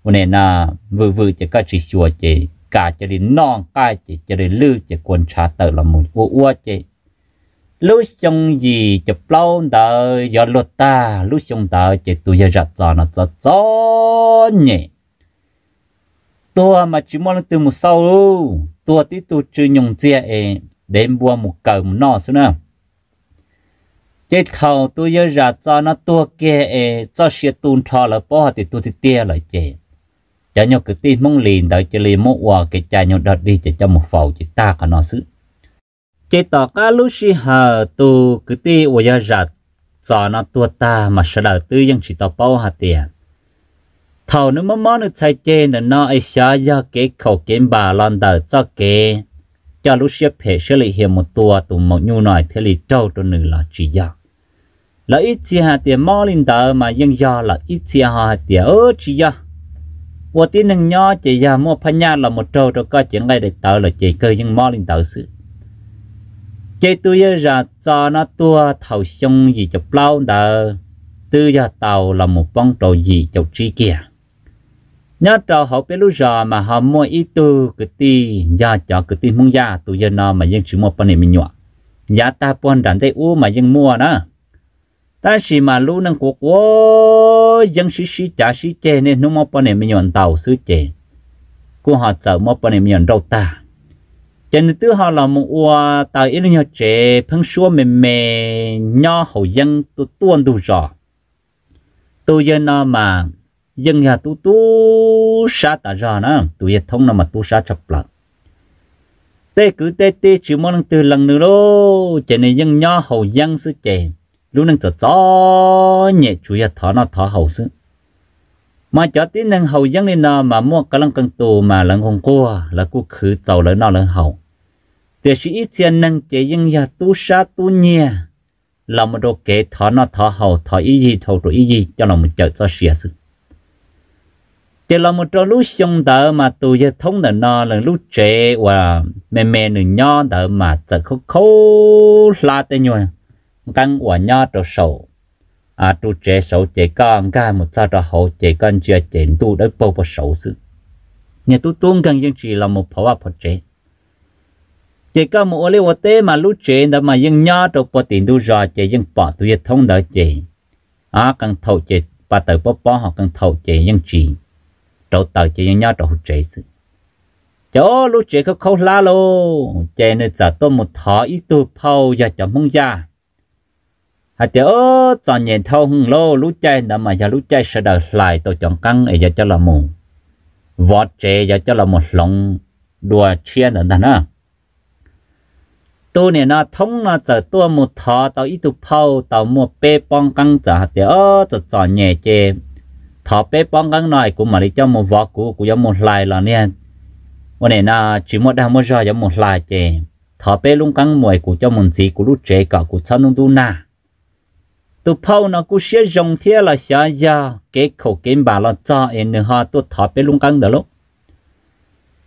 con này là vừa vừa chết cá chỉ chua chết cá chết đi non cá chết chết đi lưỡi chết quấn chả tờ là một ô ô chết lúc xong gì chụp lâu đời giờ lột ta lúc xong đời chỉ tôi giờ rạch giò nó giò giò nhẹ tôi mà chỉ muốn từ một sau tôi tí tôi chưa nhung chia để mua một cờ một nọ xí nữa chết thầu tôi giờ rạch giò nó tôi kia cho xe tuôn thò là bỏ thì tôi thì tia lại chị cho nhau cứ tí mông liền đợi chỉ liền một quả cái chai nhau đợt đi chỉ cho một phẩu chỉ ta cả nó xứ chế tỏ cá lú xì hà tu cứ ti uầy giặt giò nó tua ta mà sợ đầu tư dân chỉ tỏ bao hạt tiền thầu nó mắm mắm nó chạy trên là nó ấy xả do cái khẩu kiếm bà lon đầu cho cái cho lú xếp hệ xử lý hiểm một tua tụ một nhu nổi thế lì trâu trâu nửa là chỉ do là ít chia hạt tiền mò lên đầu mà dân do là ít chia hạt tiền ớ chỉ do uầy tí nâng nho chỉ do mua pha nha là một trâu trâu coi chuyện ngay để tao là chỉ cơ dân mò lên đầu sự chế tôi giờ ra cho nó tua thầu xong gì chọc lâu đờ tư giờ tàu là một bông trầu gì chọc chi kia nhớ trò họ biết lúc giờ mà họ mua ít tư cái ti giờ cho cái ti muốn ra tôi giờ nó mà dân chỉ mua bên này mình nhọ giá ta pon đàn tây u mà dân mua đó ta chỉ mà lúc năng cuộc quá dân xí xí trả xí chê nên nó mua bên này mình nhọn tàu xứ chê của họ sợ mua bên này mình nhọn đâu ta trên thứ họ là một ua tại yên nhau trẻ phăng xua mềm mềm nho hậu dân tu tuôn tu rõ tu dân nó mà dân nhà tu tu sát ta rõ nó tu dân thông nó mà tu sát chập lợn tê cứ tê tê chỉ muốn từ lần nữa đó trên này dân nho hậu dân xứ trẻ luôn đang cho nhẹ chủ nhà thọ nó thọ hậu xứ mà cho tí năng hậu dân nên nó mà mua cả lăng cần tù mà lăng hồng cua là cua khử tàu lỡ nó lỡ hậu thì sự ít tiền năng chế dân nhà tu sa tu nhẹ là một đồ kệ thọ nó thọ hậu thọ ý gì thọ rồi ý gì cho nó một chợ cho xỉa sự chỉ là một trò lú xong đỡ mà tù giờ thống là nó là lú trẻ và mẹ mẹ nửa nho đỡ mà chợ khâu khâu la tê nhồi tăng quả nho trầu sầu à tu chế sầu chế con cái một sao cho hậu chế con chưa chế tu đấy bao bao sầu sự nhà tu tuôn gần dân chỉ là một pháo pháo chế chế con một ô tê mà lú chế đã mà dân nhớ trong bao tiền tu rồi chế dân bỏ tu dân thông đỡ chế à cần thầu chế bà tử bó bó họ cần thầu chế dân chỉ trâu tàu chỉ nhỏ trâu trẻ chỗ lúc trẻ không khâu lá lô trẻ nên giả tôi một thỏ ít tu phao giờ chấm mông ra hạt chỗ chọn nhện thâu hung lô lúc trẻ đã mà giờ lúc trẻ sẽ đợi lại tôi chọn căng ấy giờ cho là mù vọt trẻ giờ cho là một lòng đùa chia nữa đó nè tôi này nó thống là giờ tôi một thỏ tàu ít tu phao tàu một pe bong căng giả chỗ chọn nhện trẻ thỏ pe bong căng này cũng mà đi cho một vọt của của giống một lại là nèวันนี้นะชิมดาโมจอยมุลาเจทอเปลุงกังมวยกูจะมุนสีกูรู้เจก็กูชอบนุ่งดูนะตุพาวนะกูเชื่อจงเที่ยวละเสียยาเก็บเขาเก็บบาลจ้าเอ็นหาตัวทอเปลุงกังเด้อลูก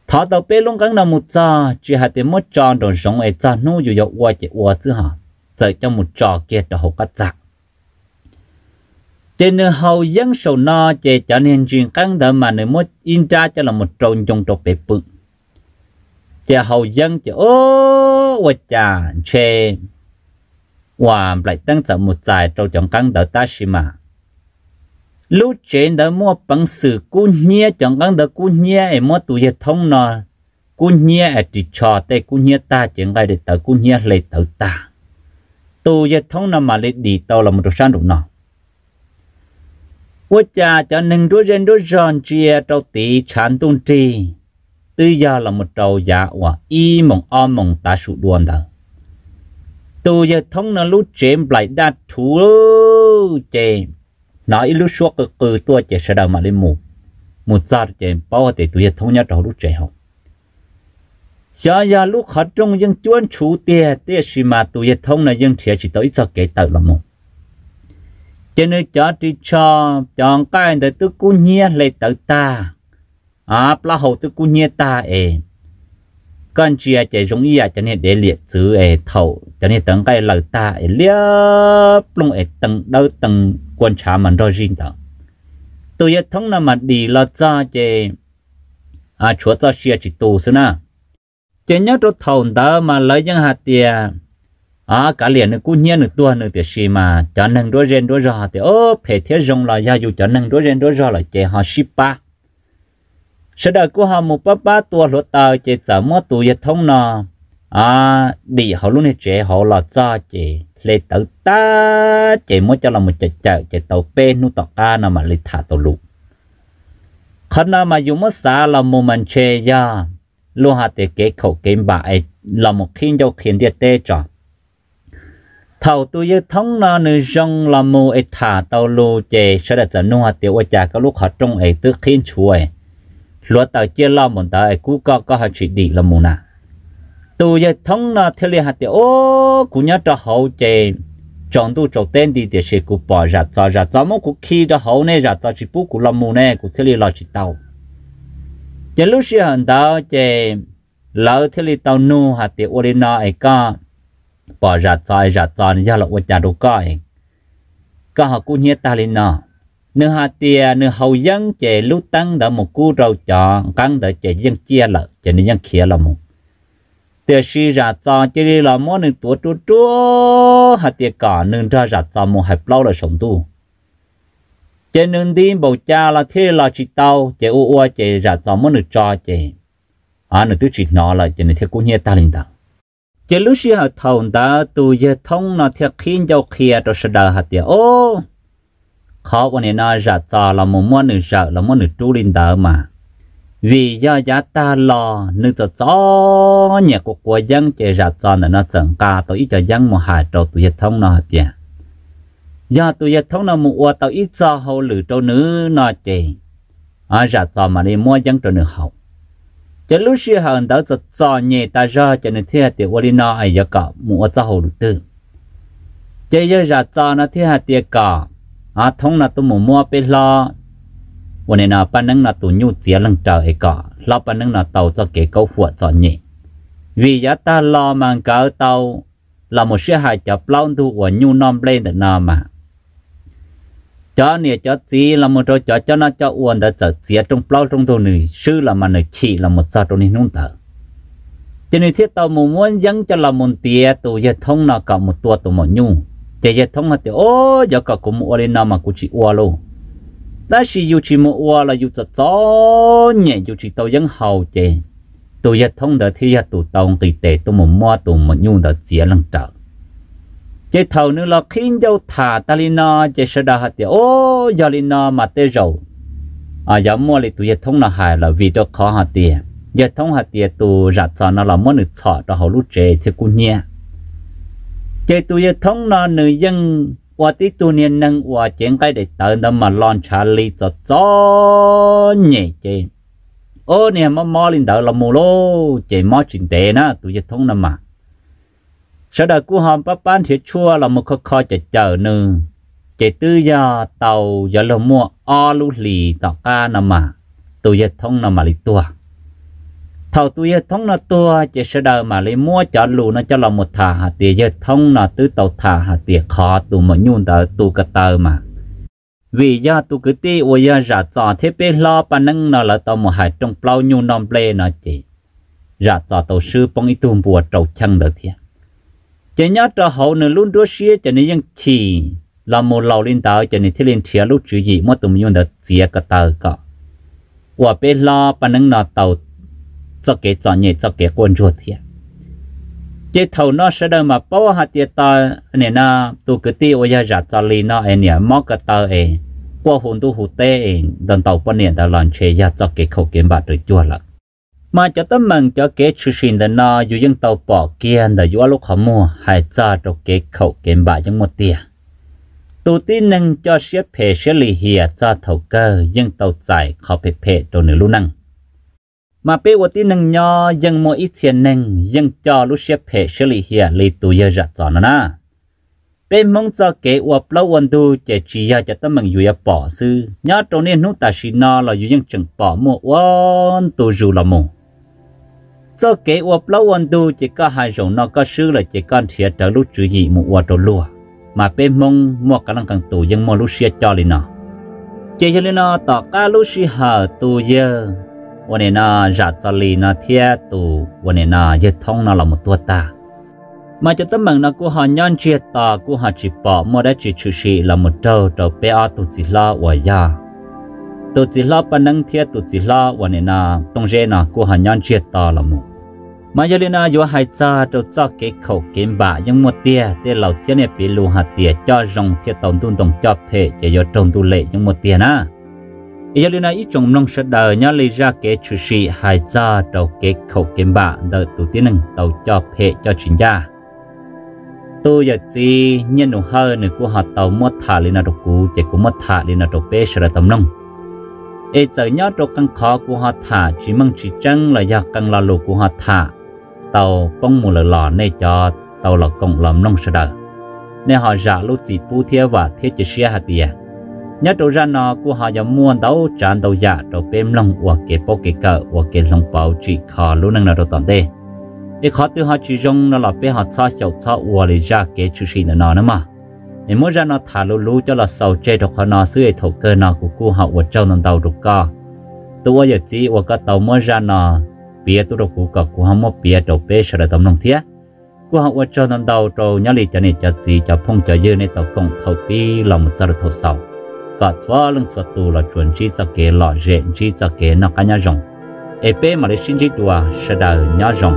ทอตัวเปลุงกังนะมุจ้าจีหัดเต็มจอนโดนจงเอจ้านู่อยู่ยกวัวเจวัวซื้อหาเจจะมุจอเกตดอกกระจักเจนเฮายังสนอเจจะเนียนจีกังเดิมมาในมดอินจาจะละมุจงจงตกเปปึกจะหยังจะโอ้ว่าจานเชว่าปลายตั้งแต่หมดใจเราจังกังเดอตาชิมาลูกเจนเดอมัวปังสือกูเนียจังกังเดอกูเนียไอมัวตุยท้องนอกูเนียไอติชอแต่กูเนียตาจังไงเดอตากูเนียเลยเดอตาตุยท้องนอมาเลยดีเตาเรามาดูชั้นดูนอว่าจาจะหนึ่งด้วยเจนด้วยจอนเจียเราตีฉันตุนตีtư giờ là một trâu giả và y mộng om mộng ta sụt đuôn đó. Từ giờ thông nó lúc chém lại đa thú chém nói lúc suốt cái cừ tua chém sẽ đầu mà lên mù một giờ chém bao thì từ giờ thông nhớ trâu lúc chém học. Giờ giờ lúc họ trong dân chuyên chủ tiền tiền gì mà từ giờ thông là dân thiệt chỉ tới giờ kể từ là mù. Cho nên cho đi cho chọn cái để tôi cũng nhớ lại tự taอาปลาหูตัวกูเนียตาเอก่อนเชียใจจงอีอาจะเนี่ยเดลี่ซื้อเอเท่าจะเนี่ยตั้งใกล้หลังตาเอเลี้ยปลงเอตั้งเดาตั้งกวนชามันรอจินต่อตัวยท้องน่ะมันดีละจ้าเจอาชัวจ้าเชียจิตตูซะนะเจเนี่ยตัวเท่าเดามาเลยยังหาเตียอากาเลียนนึกกูเนียนึกตัวนึกเตียชีมาจะนั่งด้วยเรนด้วยรอเตียโอ้เพเทียจงลอยยาอยู่จะนั่งด้วยเรนด้วยรอเลยเจหาชิปะเสด็จกูหาหมูป้าป้าตัวหลวตาเจสามว่าตัวยท้องนออ่าดีเขาลุ้นให้เจเขาหลอดจ้าเจเลยเต่าตาเจมัวจะเราหมดจะเจเจเต่าเป็นนู่นต่อการนำมาเลยถ่าตัวลูกขณะมาอยู่มัสาเราโมมันเชียลูกหาเตเกะเขาเกมบ่ายเราหมดขี้เจ้าเขียนเดียเตจ่อเท่าตัวยท้องนอหนึ่งจงเราโมไอถ่าตัวลูกเจเสด็จจะนู่นหาเตวจ่าก็ลูกเขาจงไอตื้อขี้ช่วยลวดเต่าเจียล่อหมดเต่ากูก็ก็หัดฉีดดีละมูนะตัวยาท้องน่ะเทเลหัดเดียวโอ้กูเนี่ยจะเอาเจจงดูจงเต้นดีเดี๋ยวเชกูปล่อยจัดจัดจัดจัดมั่งกูขี้จะเอาเนี่ยจัดจัดจีบกูละมูเนี่ยกูเทเลล่อจีเต่าเจ้าลูกเสียหันเต่าเจเราเทเลเต่าหนูหัดเดียววันนี้ไอ้ก็ปล่อยจัดจัดจัดจัดเนี่ยเราวันจันทร์ดูก็เองก็หากูเนี่ยตาลินน่ะเนื้อหาเตียเนื้อเฮายังเจลูกตั้งเดาหมกูเราจองกังเดาเจยังเจียละเจนี่ยังเขียละหมเตียชีจัดจองเจนี่ละหมหนึ่งตัวตัวตัวหาเตียก่อนหนึ่งจะจัดจองหมให้เปล่าเลยสมตู้เจนึงดีบอกจ้าละเทละจิตเตาเจอ้วนเจจัดจองหมหนึ่งจอเจอ่าหนึ่งตัวจิตนอละเจนี่เทกูเนียตาลินตาเจลูกเสียหาทองตาตัวยาท้องน่ะเทคินเจ้าเขียตัวเสด็จหาเตียโอ้เขาวันนี้น่าจะจอเราหมม้วนหนึ่งจักเราหม้วนหนึ่งจูรินเดอร์มาวิญญาณตาหล่อหนึ่งจะจอเนี่ยกูกลัวยังจะจะจอเนี่ยน่าจังกาตัวอีจะยังมหาตัวตุยท้องน่าเจี๋ยยาตุยท้องน่ามัวตัวอีจอเขาหรือตัวเนื้อน่าเจี๋ยอาจะจอมาในม้วนยังตัวเนื้อเขาจะรู้เชื่อเหรอเดอร์จะจอเนี่ยตาจอจะเนี่ยเที่ยวเดี๋ยววันนี้น่าไอ้ยาเกาะมัวจะเขาหรือตื้อเจี๋ยจะจอเนี่ยเที่ยวเดี๋ยวเกาะอาท้องน่ะตัวหมูมัวไปรอวันนี้น่ะป้านั่งน่ะตัวยูเสียหลังเจอไอ้ก่อเราป้านั่งน่ะเต่าจะเก๋เก้าหัวจอนี่วิญญาตาลอมังเก๋าเต่าเราหมดเสียหายจับเล่าดูหัวยูนอมเล่นแต่นอมาจอเนี่ยจอสีเราหมดเราจอจอน่ะจออ้วนแต่จอเสียตรงเปล่าตรงตัวหนึ่งชื่อเรามันหนึ่งฉี่เราหมดซาตรงนี้นุ่งเต่าจะในเที่ยวเต่าหมูม้วนยังจะเราหมดเตี้ยตัวยาท้องน่ะกับหมดตัวตัวหมดยูเจยท้องหัดเดียวโอ้ยก็กูมัวเลยนำมากูจีอัวโล但是有时么话了，有着早年有时都用好些，都一通的天一都当地地都么么都么用到节能着。这头呢了，看到他那里呢，这是的哈的哦，那里呢买的肉，啊，要么哩都一通了还了，为着考哈的，一通哈的都热着那了么呢炒到好卤汁去过年。这都一通了，你用。ว่าที่ตัวนี้นั่งว่าเจงใครได้เติมน้ำมันร้อนชาลีจะจ้อนใหญ่เจนโอ้เนี่ยมันมอลินเดินละมูโลเจมอจินเตนะตัวยท้องน้ำมันเสด็จกูหอมป้าป้านเสียชั่วละมันค่อยๆจะเจอหนึ่งเจตื้อยาเตายาละมัวออลุลีต่อการน้ำมันตัวยท้องน้ำมันลิตัวเท่าตัวยท้องน้ำตัวเจเสด็จมาเลยมัวจอดลูนะจะละมุทาหาเตียท้องน้ำตื้อเต่าทาหาเตียคอตัวมันยุ่นเต่าตัวกระเตอมาวิญาตัวกึตีอวยาจัดจอดเทเปลอปานังน่ะละตัวมันหายจงเปล่ายุ่นนอมเปลน่ะเจจัดจอดตัวซื้อปองอีตัวบัวเต่าช่างเดือดเทียเจยัดตัวเขาเนื้อลุ่นด้วยเสียเจนี่ยังขี่ลำมูเหล่าลินเต่าเจนี่ที่ลินเทียลูกจืดยี่มัวตัวมันยุ่นเดือดเสียกระเตอก็ว่าเปลอปานังน่ะเต่าจะเกะจอเนี่ยจะเกะกวนชัวเทียเจ้าเท่าน้อเสด็จมาป้อหาเตียตาเนี่ยนะตัวกตีวิญญาณจารีน้อเอเนี่ยมอกตาเองกว่าหุ่นตัวหุ่นเตเองดันเต่าปนเนี่ยตาหลอนเชียจะเกะเขาเกะบาดตัวจั่วละมาจะตั้งมังจะเกะชุชินเดนออยู่ยังเต่าปอกเกียนแต่อยู่ลูกขมัวหายจ้าตัวเกะเขาเกะบาดยังหมดเตียตัวที่หนึ่งจะเสียเพเชลีเฮียจ้าเท่าเกอยังเต่าใจเขาเพเพตัวหนึ่งลู่นั่งมาเปวตีหนึ่งยอยังโมอิเทียนหนึ่งยังจอลุเชเพเชลีเฮียลีตัวยาจัดจอนะนะเป็นมงจอเกอวบเล่าวันดูเจจียาจะต้องมึงอยู่ยาป่อซื้อยอดตรงนี้นุตาชินอเราอยู่ยังจังป่อมัววันตัวจูละมูจอเกอวบเล่าวันดูเจก็หายจงนอก็ซื้อเลยเจก้อนเทียดลุจุยีมัวตัวลัวมาเป็นมงมัวกำลังกังตัวยังมัวลุเชียจอเลยนะเจยลีนอต่อการลุชิหาตัวยาวันนี้น่าจัดจลีน่าเทียตูวันนี้น่ายึดท้องน่าหลับหมดตัวตามาจะตั้งมังน่ากูหาย้อนเชียตากูหาจีปอมัวได้จีชูชีหลับหมดเจ้าเจ้าเป้อตุจิลาวัยยาตุจิลาปนังเทียตุจิลาวันนี้น่าต้องเจน่ากูหาย้อนเชียตาหลับหมดมาเยลีน่าอยู่หายใจเจ้าจ้าเก็บเขาเก็บบ่ายังหมดเตี้ยเตี้ยเหล่าเทียเนี่ยปีลูหาเตี้ยจ้ารงเทียตองตุนตองจ้าเพจะยอดตองตุเละยังหมดเตี้ยนะอีกเรื่องนึงอีจงน้องเสด็จย้อนเลยจากเกจชุชีหายใจเต่าเกจเขาเก็บบ่าเดินตัวที่หนึ่งเต่าจอเพจจอชินยาตัวยัดซีเนื้อหนูเฮอหนึ่งกูหาเต่ามัดถาลินาตกูเจกูมัดถาลินาตเป้เสด็จตำนองเอเจย้อนตกังคอกูหาถาจีมังจีจังเลยอยากกังลาลูกูหาถาเต่าป้องมูลหล่อในจอเต่าหลอกกงหลอมน้องเสด็จในหอจ่าลูกจีปูเทียว่าเทียจะเสียหาเดียnhất đầu ra nó của họ giống muôn đấu tràn đầu giả đầu bém lòng hoặc kẻ bao kẻ cờ hoặc kẻ lòng bao chỉ khó luôn năng nào đầu tận đây để khó từ họ chỉ dùng nó là bé họ sao chậu sao uo để ra kẻ chủ sĩ nó nữa mà để muốn ra nó thả lú lú cho là sầu chơi được họ nó xưa thổ cơ nó của cô họ của trâu nằm đầu được co tôi giờ chỉ hoặc cái tàu muốn ra nó bia tôi đầu của cờ của họ muốn bia đầu bé sợ là tầm lòng thiết của họ của trâu nằm đầu trâu nhá lì cho này cho gì cho phong cho dư này tàu công thầu pi là một sao được thầu sầuก็ทว่าเรื่องศัตรูเราชวนชี้จะเกล้อเจนชี้จะเกล้อนักการยาจงเอเป้มาเลชินจิตว่าเสด็จยาจง